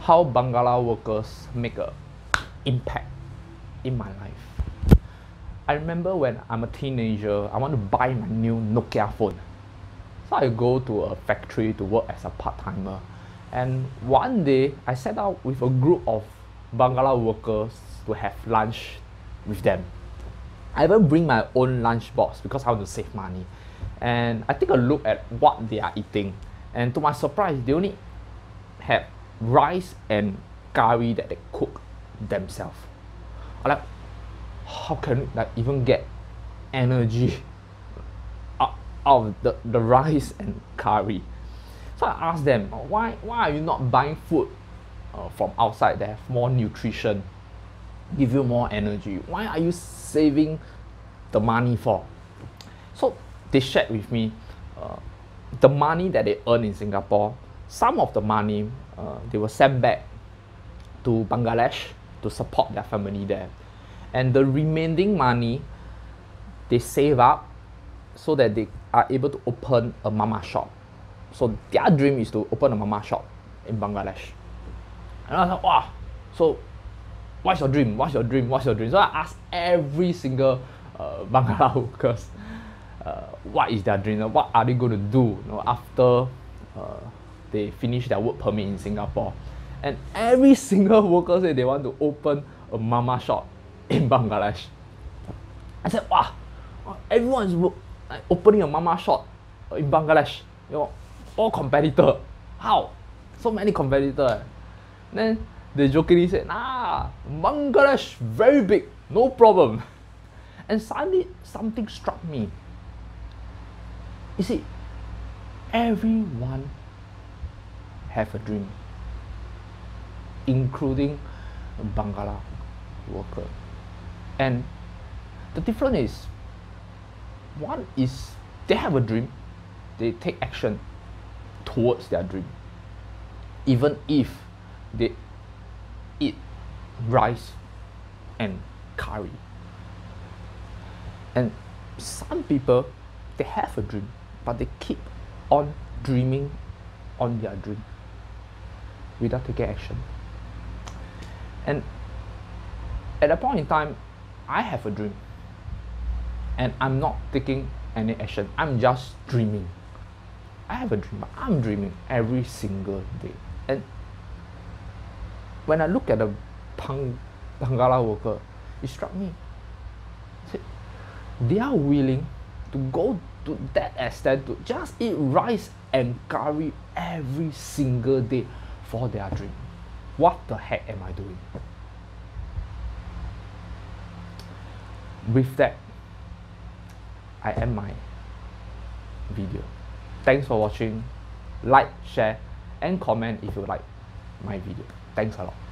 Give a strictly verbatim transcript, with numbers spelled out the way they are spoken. how Bangla workers make an impact in my life. I remember when I'm a teenager, I want to buy my new Nokia phone. So I go to a factory to work as a part-timer. And one day, I set out with a group of Bangla workers to have lunch with them. I even bring my own lunch box because I want to save money. And I take a look at what they are eating. And to my surprise, they only had rice and curry that they cook themselves. I'm like, how can I even get energy out of the, the rice and curry? So I asked them, why, why are you not buying food uh, from outside that have more nutrition, give you more energy? Why are you saving the money for? So they shared with me uh, the money that they earn in Singapore. Some of the money uh, they were sent back to Bangladesh to support their family there. And the remaining money they save up so that they are able to open a mama shop. So their dream is to open a mama shop in Bangladesh. And I was like, wow, so what's your dream? What's your dream? What's your dream? So I asked every single uh, Bangla workers, uh, what is their dream? What are they going to do, you know, after uh, they finish their work permit in Singapore? And every single worker said they want to open a mama shop in Bangladesh. I said, wow, everyone's like, opening a mama shop in Bangladesh. You know, all competitor. How? So many competitors. Then they jokingly said, nah, Bangladesh very big, no problem. And suddenly something struck me. You see, everyone have a dream, including Bangla worker. And the difference is, one is they have a dream, they take action towards their dream, even if they eat rice and curry. And some people, they have a dream, but they keep on dreaming on their dream without taking action. And at that point in time, I have a dream and I'm not taking any action. I'm just dreaming. I have a dream, but I'm dreaming every single day. And when I look at the Bangla worker, it struck me. See, they are willing to go to that extent to just eat rice and curry every single day for their dream. What the heck am I doing? With that, I end my video. Thanks for watching. Like, share, and comment if you like my video. Thanks a lot.